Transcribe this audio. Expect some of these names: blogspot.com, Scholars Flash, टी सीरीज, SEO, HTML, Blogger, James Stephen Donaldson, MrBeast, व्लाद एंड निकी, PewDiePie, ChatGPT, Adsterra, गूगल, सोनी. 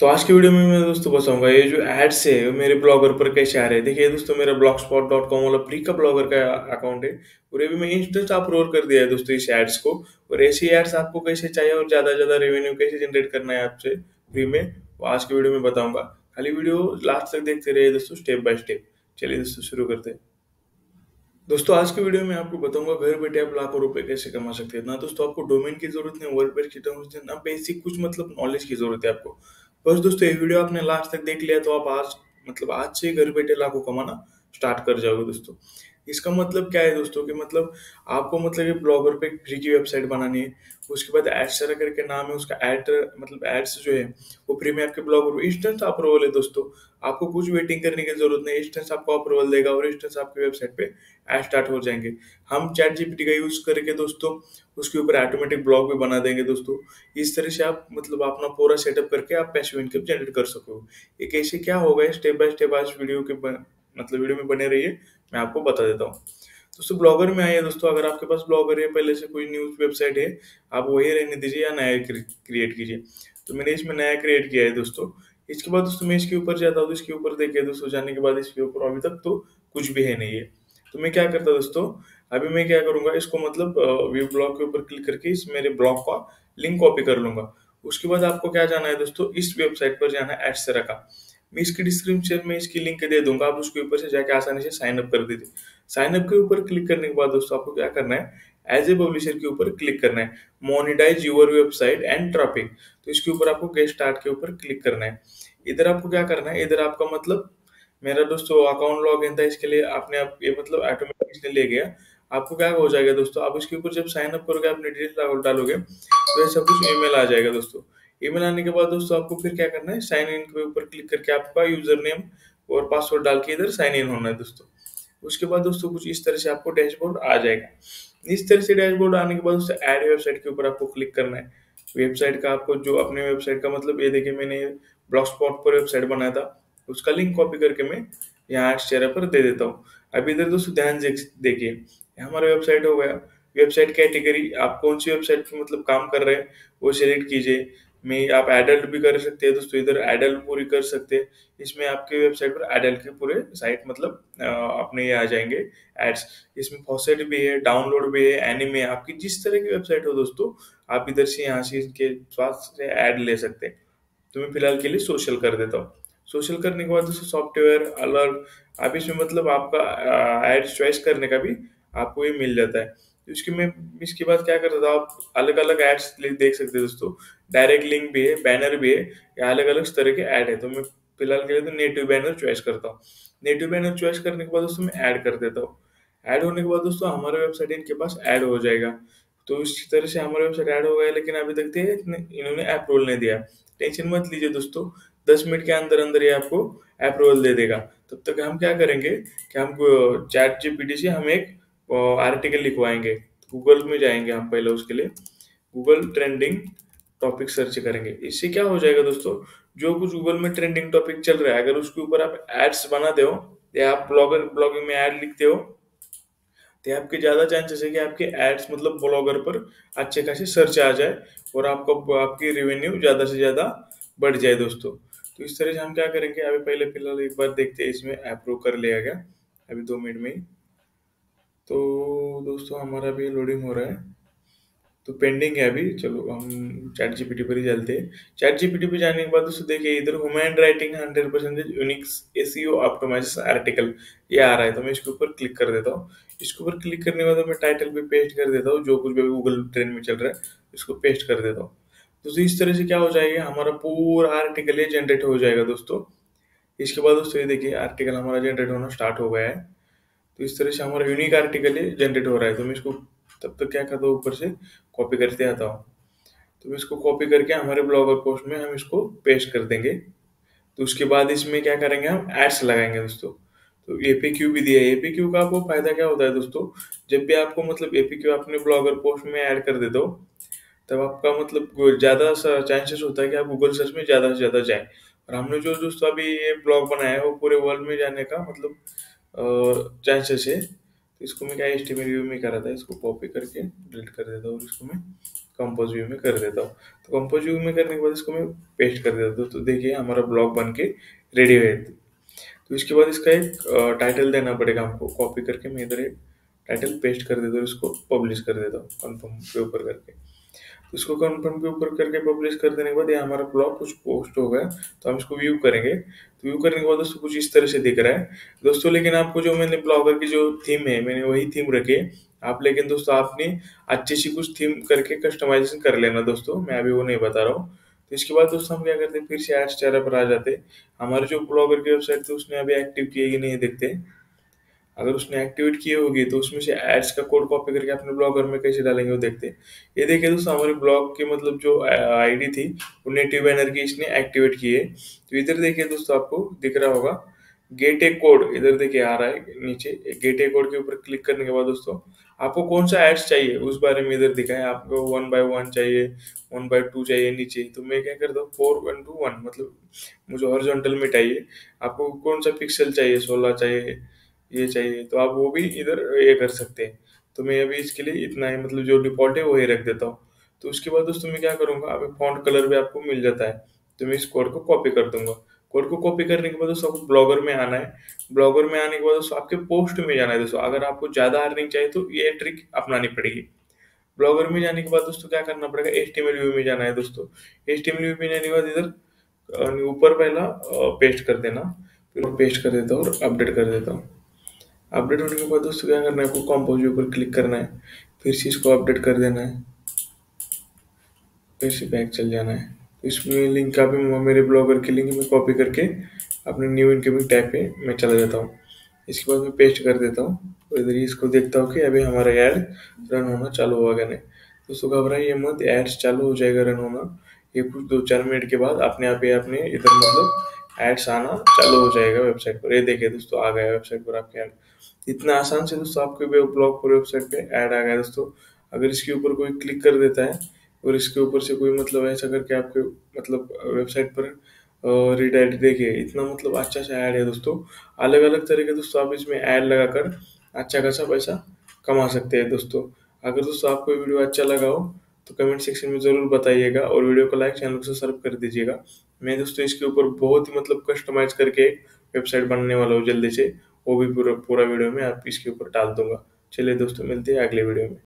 तो आज की वीडियो में मैं दोस्तों बताऊंगा ये जो एड्स है वो मेरे ब्लॉगर पर कैसे आ रहे हैं। देखिए दोस्तों, मेरा blogspot.com वाला फ्री का ब्लॉगर का अकाउंट है और ये भी मैं इंस्टेंट अपलोड कर दिया है दोस्तों इस एड्स को। और ऐसी एड्स आपको कैसे चाहिए और ज़्यादा रेवेन्यू कैसे जनरेट करना है आपसे फ्री में, वो आज की वीडियो में बताऊँगा। खाली वीडियो लास्ट तक देखते रहिए दोस्तों, स्टेप बाय स्टेप। चलिए दोस्तों शुरू करते हैं। दोस्तों आज की वीडियो में आपको बताऊंगा घर बैठे आप लाखों रुपए कैसे कमा सकते हैं। ना दोस्तों आपको डोमेन की जरूरत है, वर्ड पेज की जरूरत है, ना बेसिक कुछ मतलब नॉलेज की जरूरत है आपको। बस दोस्तों ये वीडियो आपने लास्ट तक देख लिया तो आप आज से घर बैठे लाखों कमाना स्टार्ट कर जाओगे दोस्तों। इसका मतलब क्या है दोस्तों कि मतलब आपको मतलब ब्लॉगर पे फ्री की वेबसाइट बनानी है। उसके बाद एडस्टेरा करके नाम है उसका, एड्स जो है वो फ्री में आपके ब्लॉगर पर इंस्टेंट अप्रूवल है दोस्तों। आपको कुछ वेटिंग करने की जरूरत नहीं, इंस्टेंट आपको अप्रूवल देगा और इंस्टेंट आपकी वेबसाइट पे एड स्टार्ट हो जाएंगे। हम ChatGPT का यूज करके दोस्तों उसके ऊपर ऑटोमेटिक ब्लॉग भी बना देंगे दोस्तों। इस तरह से आप मतलब अपना पूरा सेटअप करके आप पैसिव इनकम जनरेट कर सको। ये कैसे क्या होगा स्टेप बाय स्टेप आज वीडियो के वीडियो में बने रहिए, मैं आपको बता देता हूँ। दोस्तों ब्लॉगर में आइए दोस्तों, अगर आपके पास ब्लॉगर है पहले से कोई न्यूज वेबसाइट है आप वही रहने दीजिए या नया क्रिएट कीजिए। तो मैंने इसमें नया क्रिएट किया है दोस्तों। इसके बाद दोस्तों मैं इसके ऊपर जाता हूँ, इसके ऊपर देखिए दोस्तों, जाने के बाद इसके ऊपर अभी तक तो कुछ भी है नहीं है। तो मैं क्या करता दोस्तों, अभी मैं क्या करूँगा इसको मतलब व्यू ब्लॉग के ऊपर क्लिक करके इस मेरे ब्लॉग का लिंक कॉपी कर लूंगा। उसके बाद आपको क्या जाना है दोस्तों, इस वेबसाइट पर जाना है एडस्टेरा का। मैं इसकी डिस्क्रिप्शन में इसकी लिंक दे दूंगा, आप उसके ऊपर से जाके आसानी से साइन अप कर दीजिए। साइन अप के ऊपर क्लिक करने के बाद दोस्तों आपको क्या करना है, एज ए पब्लिशर के ऊपर क्लिक करना है, monetize your website and traffic. तो इसके ऊपर आपको गेट स्टार्ट के ऊपर क्लिक करना है। इधर आपको क्या करना है, इधर आपका मतलब मेरा दोस्तों अकाउंट लॉगिन था इसके लिए आपने आप ये मतलब ऑटोमेटिकली ले गया। आपको क्या हो जाएगा दोस्तों, आप इसके ऊपर जब साइन अप करोगे अपने डिटेल डालोगे तो ये सब कुछ ईमेल आ जाएगा दोस्तों। ईमेल आने के बाद दोस्तों आपको फिर क्या करना है, साइन इन के ऊपर क्लिक करके आपका यूजर नेम और पासवर्ड डाल के इधर साइन इन होना है दोस्तों। उसके बाद दोस्तों कुछ इस तरह से आपको डैशबोर्ड आ जाएगा। इस तरह से डैशबोर्ड आने के बाद दोस्तों ऐड वेबसाइट के ऊपर आपको क्लिक करना है। वेबसाइट का आपको जो अपने वेबसाइट का मतलब ये देखिए मैंने ब्लॉगस्पॉट पर वेबसाइट बनाया था उसका लिंक कॉपी करके मैं यहाँ एडस्टेरा पर दे देता हूँ। अब इधर दोस्तों ध्यान से देखिए, हमारा वेबसाइट हो गया। वेबसाइट कैटेगरी आप कौन सी वेबसाइट पर मतलब काम कर रहे हैं वो सिलेक्ट कीजिए। में आप एडल्ट भी कर सकते हैं दोस्तों, इधर एडल्ट पूरी कर सकते हैं। इसमें आपके वेबसाइट पर एडल्ट के पूरे साइट मतलब अपने ये आ जाएंगे एड्स। इसमें फॉसेट भी है, डाउनलोड भी है, एनिमे, आपकी जिस तरह की वेबसाइट हो दोस्तों आप इधर से यहाँ से इसके स्वास्थ्य से ऐड ले सकते हैं। तो मैं फिलहाल के लिए सोशल कर देता हूँ। सोशल करने के बाद दोस्तों सॉफ्टवेयर अलर्ट, आप इसमें मतलब आपका एड चॉइस करने का भी आपको ये मिल जाता है। इसके बाद क्या करता था, आप अलग अलग एड्स देख सकते हैं दोस्तों। डायरेक्ट लिंक भी है, बैनर भी है, या अलग अलग तरह के ऐड है। तो मैं फिलहाल के लिए तो नेटिव बैनर चॉइस करता हूँ। नेटिव बैनर चॉइस करने के बाद दोस्तों मैं ऐड कर देता हूँ। ऐड होने के बाद दोस्तों हमारा वेबसाइट इनके पास ऐड हो जाएगा। तो इस तरह से हमारा वेबसाइट ऐड हो गया, लेकिन अभी तक इन्होंने अप्रूवल नहीं दिया। टेंशन मत लीजिए दोस्तों, 10 मिनट के अंदर अंदर ये आपको अप्रूवल दे देगा। तब तक हम क्या करेंगे कि हम ChatGPT से हम एक आर्टिकल लिखवाएंगे। गूगल में जाएंगे हम पहले, उसके लिए गूगल ट्रेंडिंग टॉपिक सर्च करेंगे। इससे क्या हो जाएगा दोस्तों, जो कुछ गूगल में ट्रेंडिंग टॉपिक चल रहा है अगर उसके ऊपर आप एड्स बनाते हो या आप ब्लॉगिंग में ऐड लिखते हो तो आपके ज़्यादा चांसेस है कि आपके एड्स मतलब ब्लॉगर पर अच्छे खासे सर्च आ जाए और आपको आपकी रेवेन्यू ज़्यादा से ज़्यादा बढ़ जाए दोस्तों। तो इस तरह से हम क्या करेंगे, अभी पहले फिलहाल एक बार देखते हैं इसमें अप्रूव कर लिया गया अभी 2 मिनट में ही। तो दोस्तों हमारा भी लोडिंग हो रहा है तो पेंडिंग है अभी। चलो हम ChatGPT पर ही चलते हैं। ChatGPT पर जाने के बाद दोस्तों देखिए इधर human writing 100% unique SEO optimization article ये आ रहा है। तो मैं इसके ऊपर क्लिक कर देता हूँ। इसके ऊपर क्लिक करने के बाद मैं टाइटल पे पेस्ट कर देता हूँ, जो कुछ भी गूगल ट्रेंड में चल रहा है इसको पेस्ट कर देता हूँ। दोस्तों इस तरह से क्या हो जाएगा, हमारा पूरा आर्टिकल ये जनरेट हो जाएगा दोस्तों। इसके बाद दोस्तों ये देखिए आर्टिकल हमारा जनरेट होना स्टार्ट हो गया है। तो इस तरह से हमारा यूनिक आर्टिकल है जनरेट हो रहा है। तो मैं इसको तब तक क्या करता हूँ, ऊपर से कॉपी करते आता हूँ। तो मैं इसको कॉपी करके हमारे ब्लॉगर पोस्ट में हम इसको पेस्ट कर देंगे। तो उसके बाद इसमें क्या करेंगे, हम एड्स लगाएंगे दोस्तों। तो एपीक्यू भी दिया है। एपीक्यू का आपको फायदा क्या होता है दोस्तों, जब भी आपको मतलब एपीक्यू अपने ब्लॉगर पोस्ट में ऐड कर देते हो तब आपका मतलब ज़्यादा चांसेस होता है कि आप गूगल सर्च में ज़्यादा से ज़्यादा जाए। और हमने जो दोस्तों अभी ये ब्लॉग बनाया है वो पूरे वर्ल्ड में जाने का मतलब चांसेस है। तो इसको मैं क्या HTML में कर रहा था, इसको कॉपी करके डिलीट कर देता हूँ और इसको मैं कंपोज व्यू में कर देता हूँ। तो कंपोज व्यू में करने के बाद इसको मैं पेस्ट कर देता हूँ। तो देखिए हमारा ब्लॉग बन के रेडी है। तो इसके बाद इसका एक टाइटल देना पड़ेगा हमको। कॉपी करके मैं इधर एक टाइटल पेस्ट कर देता हूँ, इसको पब्लिश कर देता हूँ कन्फर्म के ऊपर करके। तो इसको कन्फर्म के ऊपर करके पब्लिश कर देने के बाद ये हमारा ब्लॉग कुछ पोस्ट हो गया। तो हम इसको व्यू करेंगे। तो व्यू करने के बाद दोस्तों कुछ इस तरह से दिख रहा है दोस्तों। लेकिन आपको जो मैंने ब्लॉगर की जो थीम है मैंने वही थीम रखी है। आप लेकिन दोस्तों आपने अच्छी सी कुछ थीम करके कस्टमाइजेशन कर लेना दोस्तों, मैं अभी वो नहीं बता रहा हूँ। तो इसके बाद दोस्तों हम क्या करते हैं, फिर से एडस्टेरा पर आ जाते हैं। हमारे जो ब्लॉगर की वेबसाइट थी उसने अभी एक्टिव किए कि नहीं देखते। अगर उसने एक्टिवेट किए होगी तो उसमें से एड्स का कोड कॉपी करके अपने ब्लॉगर में कैसे डालेंगे वो देखते हैं। ये देखिए दोस्तों हमारे ब्लॉग की मतलब जो आईडी थी वो नेटिव बैनर की इसने एक्टिवेट की है। तो इधर देखिए दोस्तों आपको दिख रहा होगा गेट ए कोड, इधर देखिए आ रहा है नीचे गेट ए कोड के ऊपर क्लिक करने के बाद दोस्तों आपको कौन सा एड्स चाहिए उस बारे में इधर दिखा है। आपको 1x1 चाहिए, 1x2 चाहिए नीचे। तो मैं क्या करता हूँ 4x1 मतलब मुझे हॉरिजॉन्टल में चाहिए। आपको कौन सा पिक्सल चाहिए, 16 चाहिए, ये चाहिए, तो आप वो भी इधर ये कर सकते हैं। तो मैं अभी इसके लिए इतना ही मतलब जो डिफॉल्ट है वही रख देता हूँ। तो उसके बाद दोस्तों मैं क्या करूँगा, अभी फॉन्ट कलर भी आपको मिल जाता है। तो मैं इस कोड को कॉपी कर दूंगा। कोड को कॉपी करने के बाद दोस्तों आपको ब्लॉगर में आना है। ब्लॉगर में आने के बाद दोस्तों आपके पोस्ट में जाना है। दोस्तों अगर आपको ज़्यादा अर्निंग चाहिए तो ये ट्रिक अपनानी पड़ेगी। ब्लॉगर में जाने के बाद दोस्तों क्या करना पड़ेगा, HTML व्यू में जाना है दोस्तों। HTML व्यू में जाने के बाद इधर ऊपर पहला पेस्ट कर देना, फिर पेस्ट कर देता हूँ और अपडेट कर देता हूँ। अपडेट होने के बाद दोस्तों क्या करना है, आपको कंपोज व्यू पर क्लिक करना है, फिर से इसको अपडेट कर देना है, फिर से बैक चल जाना है। इसमें लिंक का भी मेरे ब्लॉगर की लिंक में कॉपी करके अपने न्यू इनकमिंग टैब पे मैं चला जाता हूँ। इसके बाद मैं पेस्ट कर देता हूँ और इधर ही इसको देखता हूँ कि अभी हमारा ऐड रन होना चालू हुआ क्या नहीं। दोस्तों घबराइए मत, एड्स चालू हो जाएगा रन होना। ये कुछ 2-4 मिनट के बाद अपने आप ही अपने इधर मतलब एड्स आना चालू हो जाएगा वेबसाइट पर। ये देखिए दोस्तों आ गया वेबसाइट पर आपके ऐड। इतना आसान से दोस्तों आपके ब्लॉग पर वेबसाइट पर ऐड आ गया दोस्तों। अगर इसके ऊपर कोई क्लिक कर देता है और इसके ऊपर से कोई मतलब ऐसा करके आपके मतलब वेबसाइट पर रीडायरेक्ट, देखिए इतना मतलब अच्छा सा ऐड है दोस्तों। अलग अलग तरह के दोस्तों आप इसमें ऐड लगाकर अच्छा खासा पैसा कमा सकते हैं दोस्तों। अगर दोस्तों आपको ये वीडियो अच्छा लगा हो तो कमेंट सेक्शन में ज़रूर बताइएगा और वीडियो को लाइक, चैनल को सब्सक्राइब कर दीजिएगा। मैं दोस्तों इसके ऊपर बहुत ही मतलब कस्टमाइज़ करके एक वेबसाइट बनाने वाला हूँ जल्दी से, वो भी पूरा वीडियो में आप इसके ऊपर डाल दूंगा। चलिए दोस्तों मिलते हैं अगले वीडियो में।